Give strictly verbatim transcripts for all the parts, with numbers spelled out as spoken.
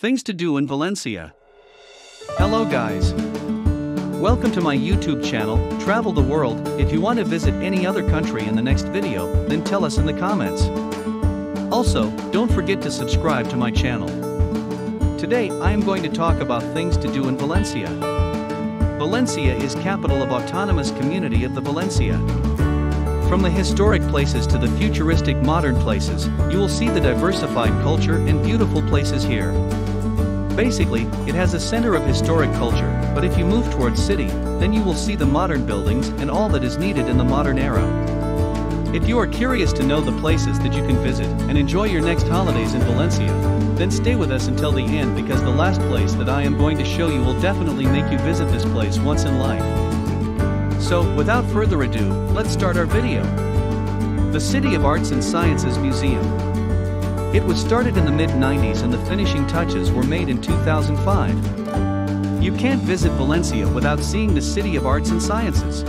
Things to do in Valencia. Hello guys. Welcome to my YouTube channel, Travel the World. If you want to visit any other country in the next video, then tell us in the comments. Also, don't forget to subscribe to my channel. Today I am going to talk about things to do in Valencia. Valencia is capital of autonomous community of the Valencia. From the historic places to the futuristic modern places, you will see the diversified culture and beautiful places here. Basically, it has a center of historic culture, but if you move towards city, then you will see the modern buildings and all that is needed in the modern era. If you are curious to know the places that you can visit and enjoy your next holidays in Valencia, then stay with us until the end, because the last place that I am going to show you will definitely make you visit this place once in life. So, without further ado, let's start our video. The City of Arts and Sciences Museum. It was started in the mid nineties and the finishing touches were made in two thousand five. You can't visit Valencia without seeing the City of Arts and Sciences.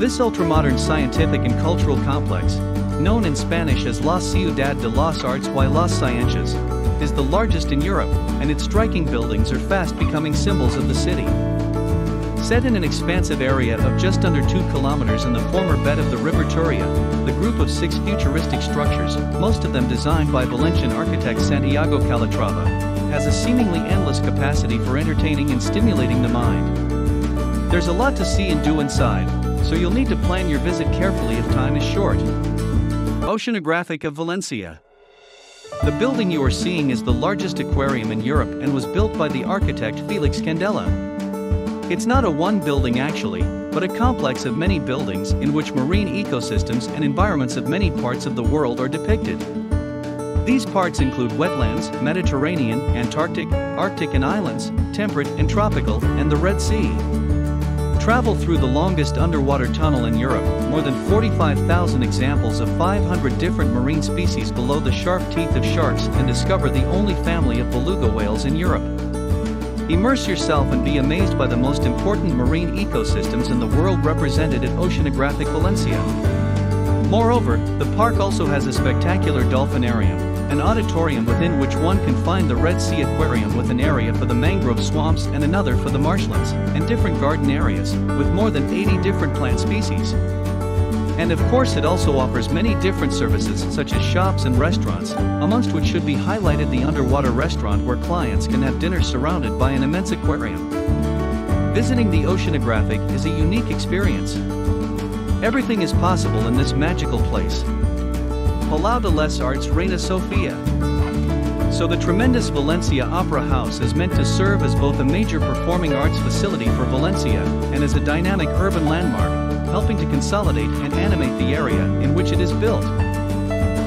This ultramodern scientific and cultural complex, known in Spanish as La Ciudad de las Artes y las Ciencias, is the largest in Europe, and its striking buildings are fast becoming symbols of the city. Set in an expansive area of just under two kilometers in the former bed of the River Turia, the group of six futuristic structures, most of them designed by Valencian architect Santiago Calatrava, has a seemingly endless capacity for entertaining and stimulating the mind. There's a lot to see and do inside, so you'll need to plan your visit carefully if time is short. Oceanographic of Valencia. The building you are seeing is the largest aquarium in Europe and was built by the architect Felix Candela. It's not a one building actually, but a complex of many buildings in which marine ecosystems and environments of many parts of the world are depicted. These parts include wetlands, Mediterranean, Antarctic, Arctic and islands, temperate and tropical, and the Red Sea. Travel through the longest underwater tunnel in Europe, more than forty-five thousand examples of five hundred different marine species below the sharp teeth of sharks, and discover the only family of beluga whales in Europe. Immerse yourself and be amazed by the most important marine ecosystems in the world represented at Oceanographic Valencia. Moreover, the park also has a spectacular dolphinarium, an auditorium within which one can find the Red Sea Aquarium with an area for the mangrove swamps and another for the marshlands, and different garden areas, with more than eighty different plant species. And of course it also offers many different services such as shops and restaurants, amongst which should be highlighted the underwater restaurant where clients can have dinner surrounded by an immense aquarium. Visiting the Oceanographic is a unique experience. Everything is possible in this magical place. Palau de Les Arts Reina Sofia. So the tremendous Valencia Opera House is meant to serve as both a major performing arts facility for Valencia and as a dynamic urban landmark, helping to consolidate and animate the area in which it is built.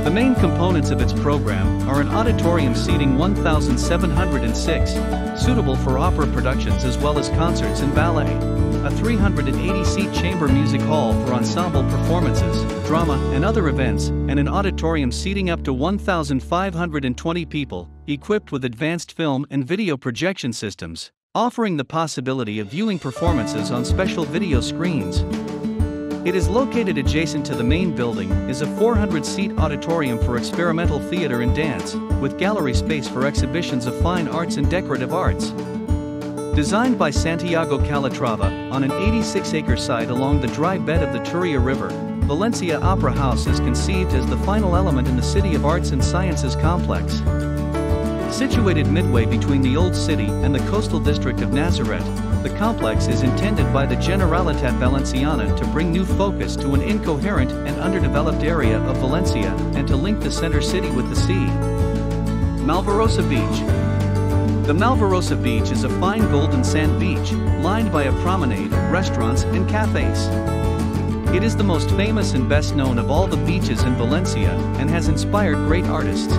The main components of its program are an auditorium seating one thousand seven hundred six, suitable for opera productions as well as concerts and ballet, a three hundred eighty seat chamber music hall for ensemble performances, drama and other events, and an auditorium seating up to one thousand five hundred twenty people, equipped with advanced film and video projection systems, offering the possibility of viewing performances on special video screens. It is located adjacent to the main building, is a four hundred seat auditorium for experimental theater and dance, with gallery space for exhibitions of fine arts and decorative arts. Designed by Santiago Calatrava, on an eighty-six acre site along the dry bed of the Turia River, Valencia Opera House is conceived as the final element in the City of Arts and Sciences complex. Situated midway between the Old City and the coastal district of Nazareth, the complex is intended by the Generalitat Valenciana to bring new focus to an incoherent and underdeveloped area of Valencia and to link the center city with the sea. Malvarrosa Beach. The Malvarrosa Beach is a fine golden sand beach, lined by a promenade, restaurants and cafes. It is the most famous and best known of all the beaches in Valencia and has inspired great artists.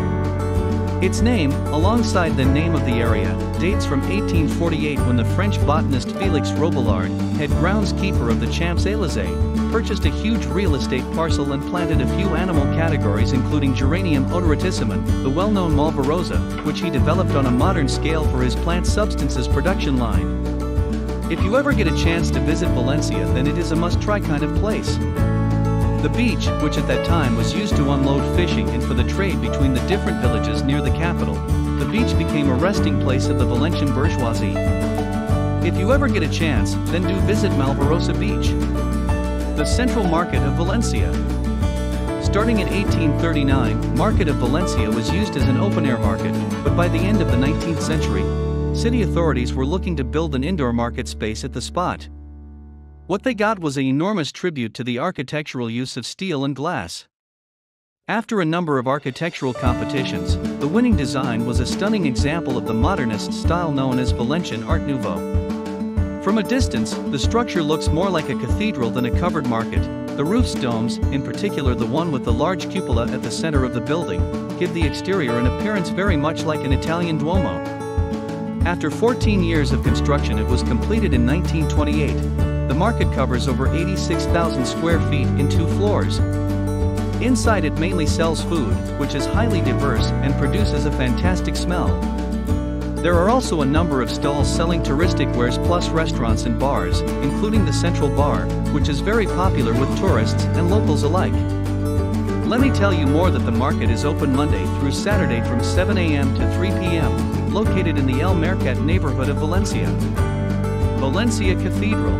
Its name, alongside the name of the area, dates from eighteen forty-eight when the French botanist Félix Robillard, head groundskeeper of the Champs-Élysées, purchased a huge real estate parcel and planted a few animal categories including geranium odoratissimum, the well-known Malvarrosa, which he developed on a modern scale for his plant substances production line. If you ever get a chance to visit Valencia, then it is a must-try kind of place. The beach, which at that time was used to unload fishing and for the trade between the different villages near the capital, the beach became a resting place of the Valencian bourgeoisie. If you ever get a chance, then do visit Malvarrosa Beach, the central market of Valencia. Starting in eighteen thirty-nine, Market of Valencia was used as an open-air market, but by the end of the nineteenth century, city authorities were looking to build an indoor market space at the spot. What they got was an enormous tribute to the architectural use of steel and glass. After a number of architectural competitions, the winning design was a stunning example of the modernist style known as Valencian Art Nouveau. From a distance, the structure looks more like a cathedral than a covered market. The roof's domes, in particular the one with the large cupola at the center of the building, give the exterior an appearance very much like an Italian Duomo. After fourteen years of construction, it was completed in nineteen twenty-eight. The market covers over eighty-six thousand square feet in two floors. Inside, it mainly sells food, which is highly diverse and produces a fantastic smell. There are also a number of stalls selling touristic wares plus restaurants and bars, including the Central Bar, which is very popular with tourists and locals alike. Let me tell you more that the market is open Monday through Saturday from seven a m to three p m, located in the El Mercat neighborhood of Valencia. Valencia Cathedral.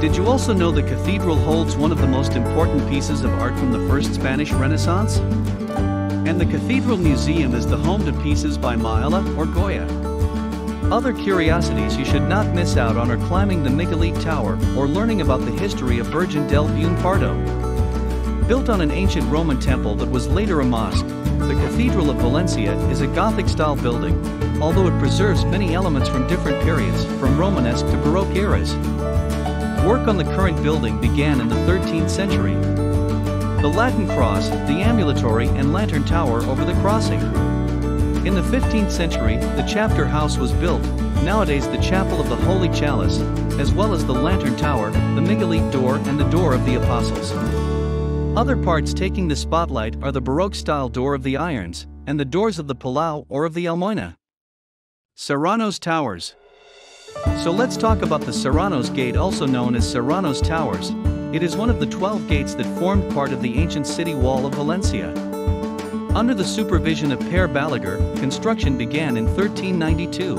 Did you also know the cathedral holds one of the most important pieces of art from the first Spanish Renaissance? And the Cathedral Museum is the home to pieces by Maella or Goya. Other curiosities you should not miss out on are climbing the Miguelete Tower or learning about the history of Virgen del Buen Parto. Built on an ancient Roman temple that was later a mosque, the Cathedral of Valencia is a Gothic-style building, although it preserves many elements from different periods, from Romanesque to Baroque eras. Work on the current building began in the thirteenth century. The Latin Cross, the ambulatory and lantern tower over the crossing. In the fifteenth century, the chapter house was built, nowadays the Chapel of the Holy Chalice, as well as the lantern tower, the Miguelete door and the door of the Apostles. Other parts taking the spotlight are the Baroque-style door of the Irons, and the doors of the Palau or of the Almoina. Serranos Towers. So let's talk about the Serranos Gate, also known as Serranos Towers. It is one of the twelve gates that formed part of the ancient city wall of Valencia. Under the supervision of Pere Balaguer, construction began in thirteen ninety-two.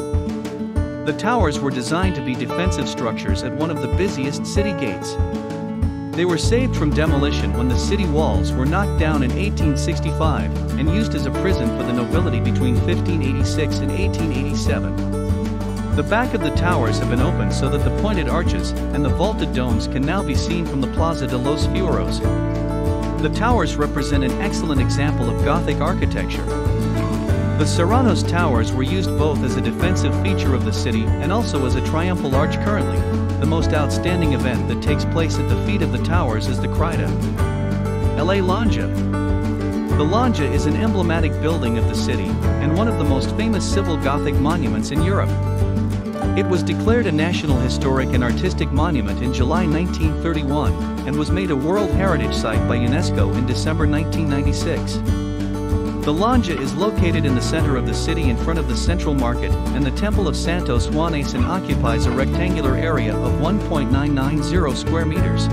The towers were designed to be defensive structures at one of the busiest city gates. They were saved from demolition when the city walls were knocked down in eighteen sixty-five and used as a prison for the nobility between fifteen eighty-six and eighteen eighty-seven. The back of the towers have been opened so that the pointed arches and the vaulted domes can now be seen from the Plaza de los Fueros. The towers represent an excellent example of Gothic architecture. The Serranos towers were used both as a defensive feature of the city and also as a triumphal arch currently. The most outstanding event that takes place at the feet of the towers is the Crida. La Lonja. The Lonja is an emblematic building of the city and one of the most famous civil Gothic monuments in Europe. It was declared a National Historic and Artistic Monument in July nineteen thirty-one and was made a World Heritage Site by UNESCO in December nineteen ninety-six. The Lonja is located in the center of the city in front of the Central Market and the Temple of Santos Juanes and occupies a rectangular area of one point nine nine zero square meters.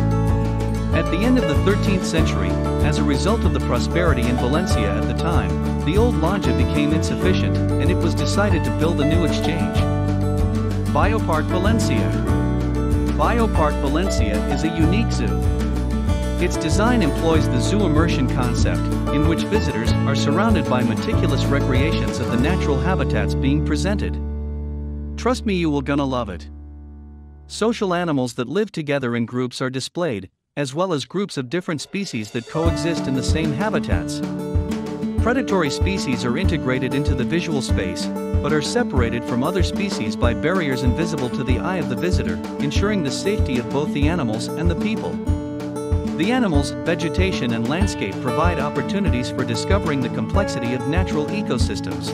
At the end of the thirteenth century, as a result of the prosperity in Valencia at the time, the old Lonja became insufficient and it was decided to build a new exchange. Bioparc Valencia. Bioparc Valencia is a unique zoo. Its design employs the zoo immersion concept, in which visitors are surrounded by meticulous recreations of the natural habitats being presented. Trust me, you will gonna love it. Social animals that live together in groups are displayed, as well as groups of different species that coexist in the same habitats. Predatory species are integrated into the visual space, but are separated from other species by barriers invisible to the eye of the visitor, ensuring the safety of both the animals and the people. The animals, vegetation and landscape provide opportunities for discovering the complexity of natural ecosystems.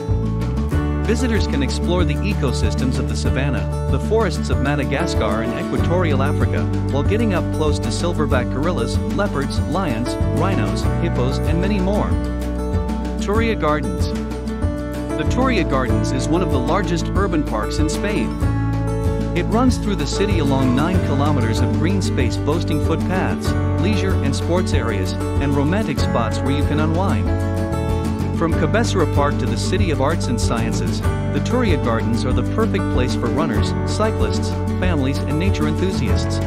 Visitors can explore the ecosystems of the savanna, the forests of Madagascar and equatorial Africa, while getting up close to silverback gorillas, leopards, lions, rhinos, hippos and many more. Torrella Gardens. The Torrella Gardens is one of the largest urban parks in Spain. It runs through the city along nine kilometers of green space boasting footpaths, leisure and sports areas, and romantic spots where you can unwind. From Cabecera Park to the City of Arts and Sciences, the Turia Gardens are the perfect place for runners, cyclists, families and nature enthusiasts.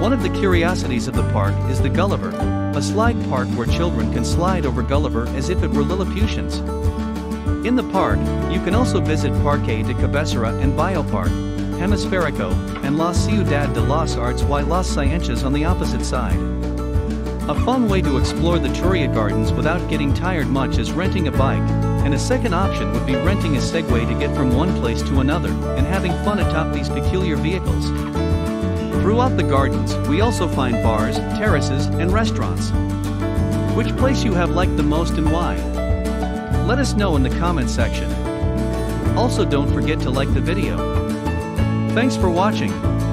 One of the curiosities of the park is the Gulliver, a slide park where children can slide over Gulliver as if it were Lilliputians. In the park, you can also visit Parque de Cabecera and Bioparc, Hemispherico, and La Ciudad de las Artes y las Ciencias on the opposite side. A fun way to explore the Turia Gardens without getting tired much is renting a bike, and a second option would be renting a Segway to get from one place to another and having fun atop these peculiar vehicles. Throughout the gardens, we also find bars, terraces, and restaurants. Which place you have liked the most and why? Let us know in the comment section. Also, don't forget to like the video. Thanks for watching.